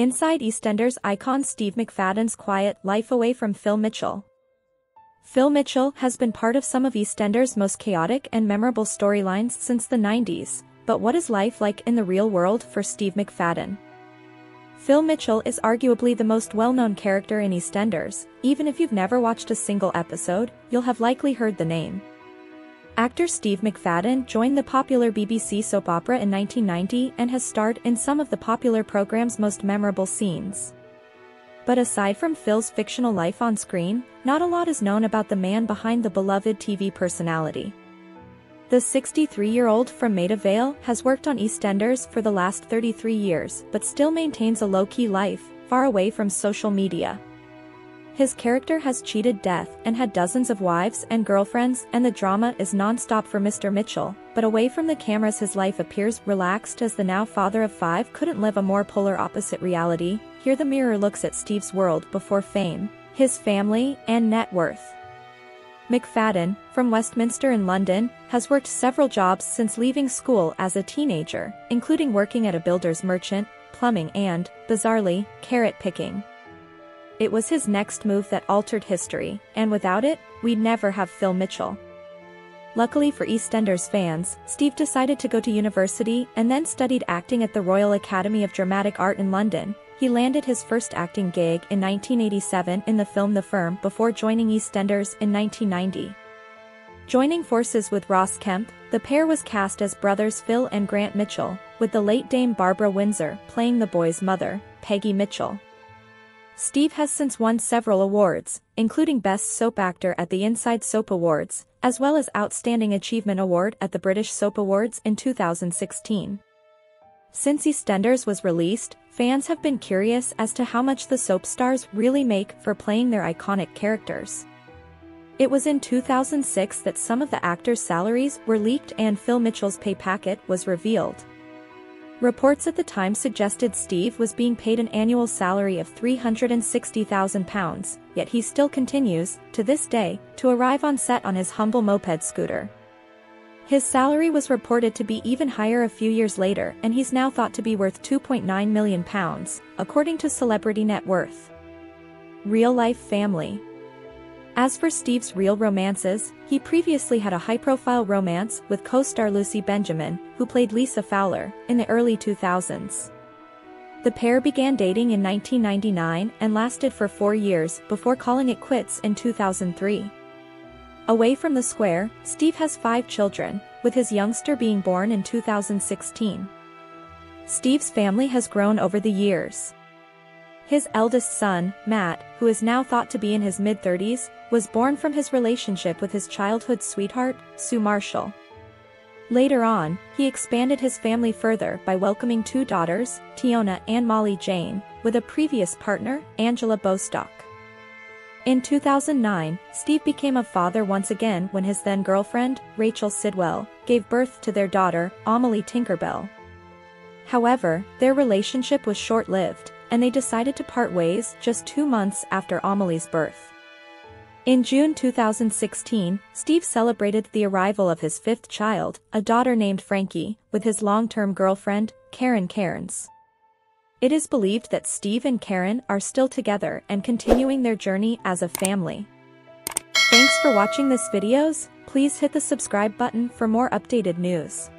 Inside EastEnders icon Steve McFadden's quiet life away from Phil Mitchell. Phil Mitchell has been part of some of EastEnders' most chaotic and memorable storylines since the 90s, but what is life like in the real world for Steve McFadden? Phil Mitchell is arguably the most well-known character in EastEnders. Even if you've never watched a single episode, you'll have likely heard the name. Actor Steve McFadden joined the popular BBC soap opera in 1990 and has starred in some of the popular program's most memorable scenes. But aside from Phil's fictional life on screen, not a lot is known about the man behind the beloved TV personality. The 63-year-old from Maida Vale has worked on EastEnders for the last 33 years but still maintains a low-key life, far away from social media. His character has cheated death and had dozens of wives and girlfriends, and the drama is non-stop for Mr. Mitchell, but away from the cameras his life appears relaxed, as the now father of five couldn't live a more polar opposite reality. Here the mirror looks at Steve's world before fame, his family, and net worth. McFadden, from Westminster in London, has worked several jobs since leaving school as a teenager, including working at a builder's merchant, plumbing and, bizarrely, carrot picking. It was his next move that altered history, and without it, we'd never have Phil Mitchell. Luckily for EastEnders fans, Steve decided to go to university and then studied acting at the Royal Academy of Dramatic Art in London. He landed his first acting gig in 1987 in the film The Firm before joining EastEnders in 1990. Joining forces with Ross Kemp, the pair was cast as brothers Phil and Grant Mitchell, with the late Dame Barbara Windsor playing the boys' mother, Peggy Mitchell. Steve has since won several awards, including Best Soap Actor at the Inside Soap Awards, as well as Outstanding Achievement Award at the British Soap Awards in 2016. Since EastEnders was released, fans have been curious as to how much the soap stars really make for playing their iconic characters. It was in 2006 that some of the actors' salaries were leaked and Phil Mitchell's pay packet was revealed. Reports at the time suggested Steve was being paid an annual salary of £360,000, yet he still continues, to this day, to arrive on set on his humble moped scooter. His salary was reported to be even higher a few years later, and he's now thought to be worth £2.9 million, according to Celebrity Net Worth. Real-life family. As for Steve's real romances, he previously had a high-profile romance with co-star Lucy Benjamin, who played Lisa Fowler, in the early 2000s. The pair began dating in 1999 and lasted for 4 years before calling it quits in 2003. Away from the square, Steve has 5 children, with his youngster being born in 2016. Steve's family has grown over the years. His eldest son, Matt, who is now thought to be in his mid-30s, was born from his relationship with his childhood sweetheart, Sue Marshall. Later on, he expanded his family further by welcoming 2 daughters, Tiona and Molly Jane, with a previous partner, Angela Bostock. In 2009, Steve became a father once again when his then-girlfriend, Rachel Sidwell, gave birth to their daughter, Amelie Tinkerbell. However, their relationship was short-lived, and they decided to part ways just 2 months after Amelie's birth. In June 2016, Steve celebrated the arrival of his 5th child, a daughter named Frankie, with his long-term girlfriend, Karen Cairns. It is believed that Steve and Karen are still together and continuing their journey as a family. Thanks for watching this video. Please hit the subscribe button for more updated news.